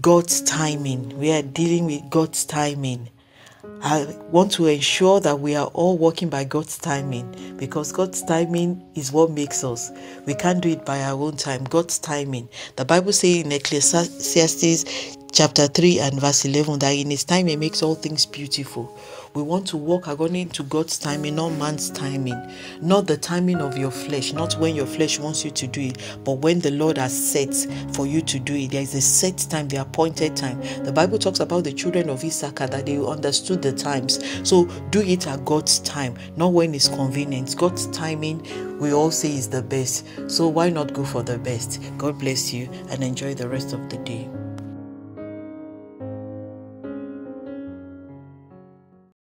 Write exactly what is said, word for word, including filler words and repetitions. God's timing. We are dealing with God's timing. I want to ensure that we are all working by God's timing, because God's timing is what makes us. We can't do it by our own time. God's timing. The Bible says in Ecclesiastes chapter three and verse eleven that in His time He makes all things beautiful. We want to walk according to God's timing, not man's timing. Not the timing of your flesh, not when your flesh wants you to do it, but when the Lord has set for you to do it. There is a set time, the appointed time. The Bible talks about the children of Issachar, that they understood the times. So do it at God's time, not when it's convenient. God's timing, we all say, is the best. So why not go for the best? God bless you and enjoy the rest of the day.